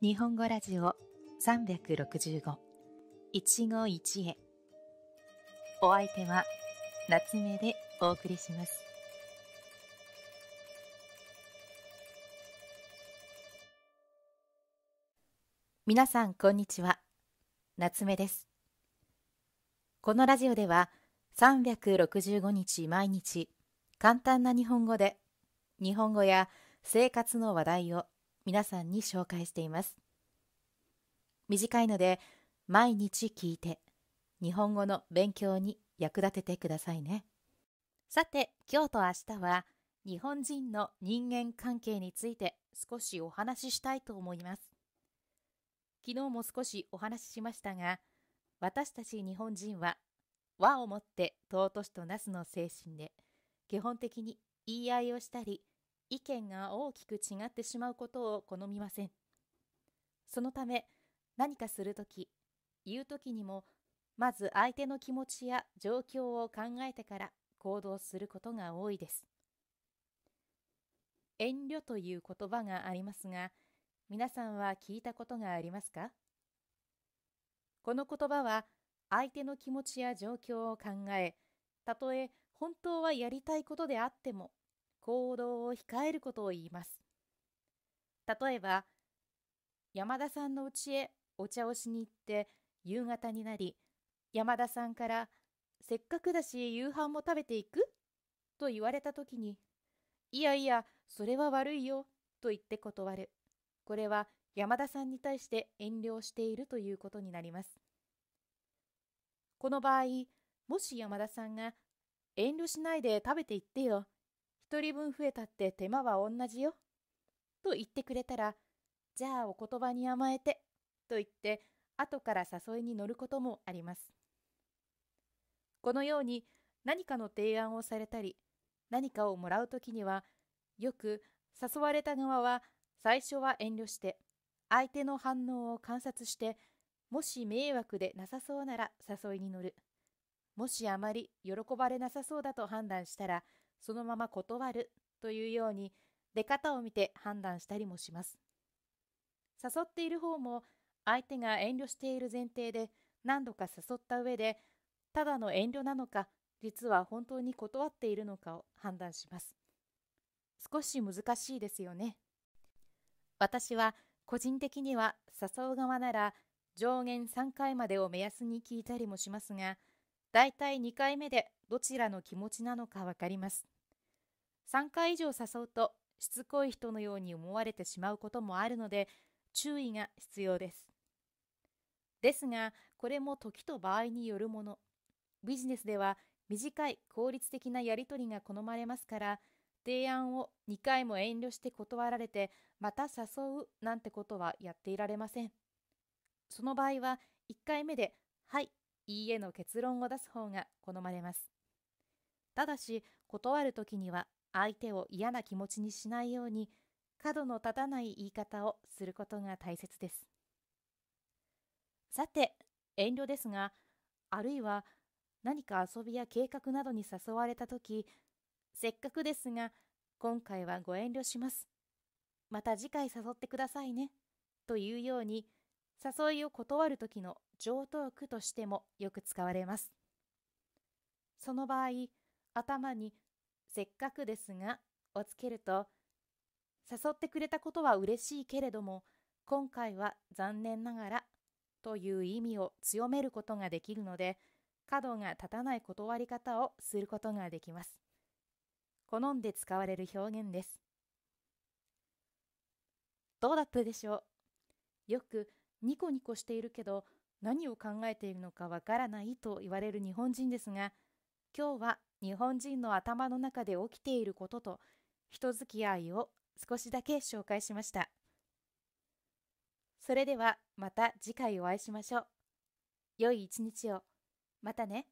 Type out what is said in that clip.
日本語ラジオ365一期一会、お相手は夏目でお送りします。皆さんこんにちは、夏目です。このラジオでは365日毎日簡単な日本語で日本語や生活の話題を皆さんに紹介しています。短いので毎日聞いて日本語の勉強に役立ててくださいね。さて、今日と明日は日本人の人間関係について少しお話ししたいと思います。昨日も少しお話ししましたが、私たち日本人は和をもって尊しとなすの精神で、基本的に言い合いをしたり、意見が大きく違ってしまうことを好みません。そのため、何かするとき、言うときにも、まず相手の気持ちや状況を考えてから行動することが多いです。遠慮という言葉がありますが、皆さんは聞いたことがありますか？この言葉は、相手の気持ちや状況を考え、たとえ本当はやりたいことであっても、行動を控えることを言います。例えば、山田さんの家へお茶をしに行って夕方になり、山田さんからせっかくだし夕飯も食べていくと言われたときに、いやいや、それは悪いよと言って断る。これは山田さんに対して遠慮しているということになります。この場合、もし山田さんが遠慮しないで食べていってよ。一人分増えたって手間は同じよ。と言ってくれたら、じゃあお言葉に甘えて。と言って、後から誘いに乗ることもあります。このように、何かの提案をされたり、何かをもらうときには、よく誘われた側は、最初は遠慮して、相手の反応を観察して、もし迷惑でなさそうなら誘いに乗る。もしあまり喜ばれなさそうだと判断したら、そのまま断るというように出方を見て判断したりもします。誘っている方も相手が遠慮している前提で何度か誘った上で、ただの遠慮なのか、実は本当に断っているのかを判断します。少し難しいですよね。私は個人的には誘う側なら上限3回までを目安に聞いたりもしますが、だいたい2回目でどちらの気持ちなのかわかります。3回以上誘うとしつこい人のように思われてしまうこともあるので、注意が必要です。ですが、これも時と場合によるもの。ビジネスでは短い効率的なやり取りが好まれますから、提案を2回も遠慮して断られて、また誘うなんてことはやっていられません。その場合は1回目で、はい、いいえの結論を出す方が好まれます。ただし、断るときには相手を嫌な気持ちにしないように、角の立たない言い方をすることが大切です。さて、遠慮ですが、あるいは何か遊びや計画などに誘われたとき、せっかくですが、今回はご遠慮します。また次回誘ってくださいね。というように、誘いを断るときの常套句としてもよく使われます。その場合、頭に「せっかくですが」をつけると、誘ってくれたことは嬉しいけれども、今回は残念ながらという意味を強めることができるので、角が立たない断り方をすることができます。好んで使われる表現です。どうだったでしょう？よくニコニコしているけど、何を考えているのかわからないと言われる日本人ですが、今日は日本人の頭の中で起きていることと人付き合いを少しだけ紹介しました。それではまた次回お会いしましょう。良い一日を。またね。